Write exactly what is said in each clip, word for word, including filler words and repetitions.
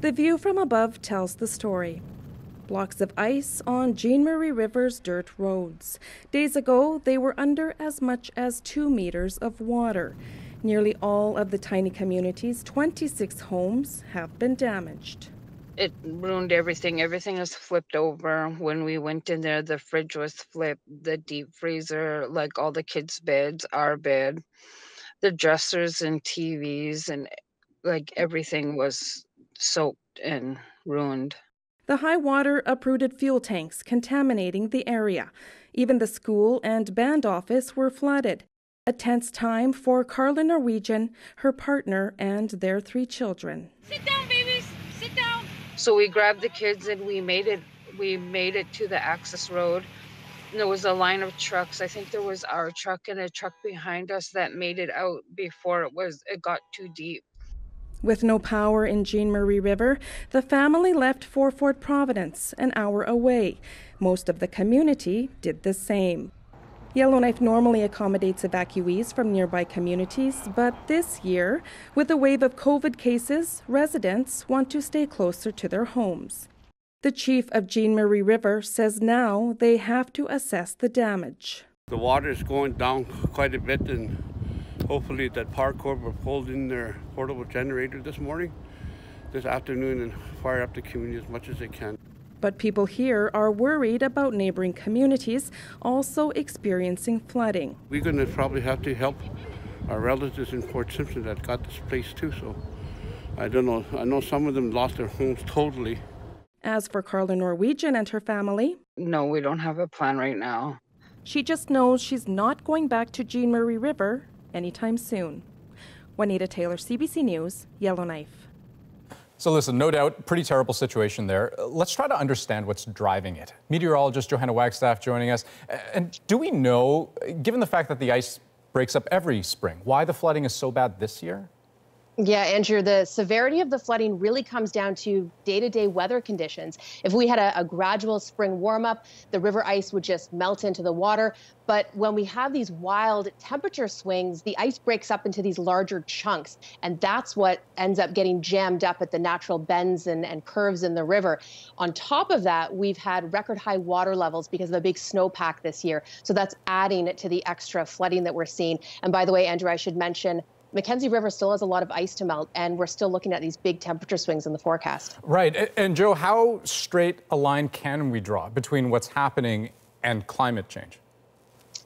The view from above tells the story. Blocks of ice on Jean Marie River's dirt roads. Days ago, they were under as much as two meters of water. Nearly all of the tiny community's twenty-six homes have been damaged. It ruined everything. Everything is flipped over. When we went in there, the fridge was flipped, the deep freezer, like all the kids' beds, our bed, the dressers and T Vs, and like everything was soaked and ruined. The high water uprooted fuel tanks, contaminating the area. Even the school and band office were flooded. A tense time for Carla Norwegian, her partner, and their three children. Sit down, babies, sit down. So we grabbed the kids and we made it. We made it to the access road. And there was a line of trucks. I think there was our truck and a truck behind us that made it out before it was. It got too deep. With no power in Jean Marie River, the family left for Fort Providence, an hour away. Most of the community did the same. Yellowknife normally accommodates evacuees from nearby communities, but this year, with a wave of COVID cases, residents want to stay closer to their homes. The chief of Jean Marie River says now they have to assess the damage. The water is going down quite a bit, and hopefully that ParkCorp will pull in their portable generator this morning, this afternoon, and fire up the community as much as they can. But people here are worried about neighboring communities also experiencing flooding. We're going to probably have to help our relatives in Fort Simpson that got displaced too, so I don't know. I know some of them lost their homes totally. As for Carla Norwegian and her family, no, we don't have a plan right now. She just knows she's not going back to Jean Marie River anytime soon. Juanita Taylor, C B C News, Yellowknife. So listen, no doubt, pretty terrible situation there. Let's try to understand what's driving it. Meteorologist Johanna Wagstaff joining us. And do we know, given the fact that the ice breaks up every spring, why the flooding is so bad this year? Yeah, Andrew, the severity of the flooding really comes down to day-to-day weather conditions. If we had a, a gradual spring warm-up, the river ice would just melt into the water. But when we have these wild temperature swings, the ice breaks up into these larger chunks. And that's what ends up getting jammed up at the natural bends and, and curves in the river. On top of that, we've had record high water levels because of the big snowpack this year. So that's adding to the extra flooding that we're seeing. And by the way, Andrew, I should mention, Mackenzie River still has a lot of ice to melt, and we're still looking at these big temperature swings in the forecast. Right. And, Joe, how straight a line can we draw between what's happening and climate change?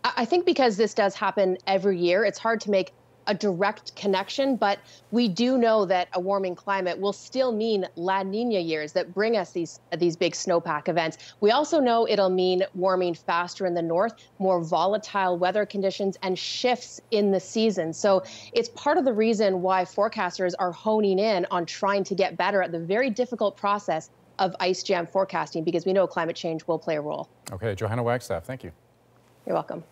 I think because this does happen every year, it's hard to make a direct connection, but we do know that a warming climate will still mean La Niña years that bring us these these big snowpack events. We also know it'll mean warming faster in the north, more volatile weather conditions, and shifts in the season. So it's part of the reason why forecasters are honing in on trying to get better at the very difficult process of ice jam forecasting, because we know climate change will play a role. Okay, Johanna Wagstaff, thank you. You're welcome.